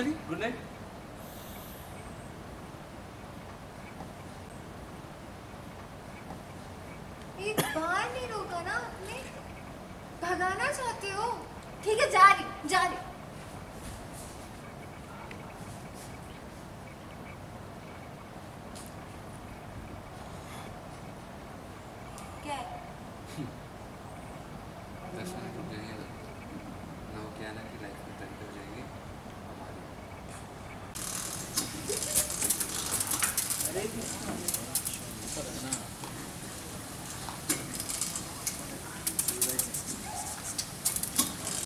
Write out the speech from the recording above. Sari, good night. एक बार नहीं रोका ना आपने, भगाना चाहते हो? ठीक है जा रही, जा रही.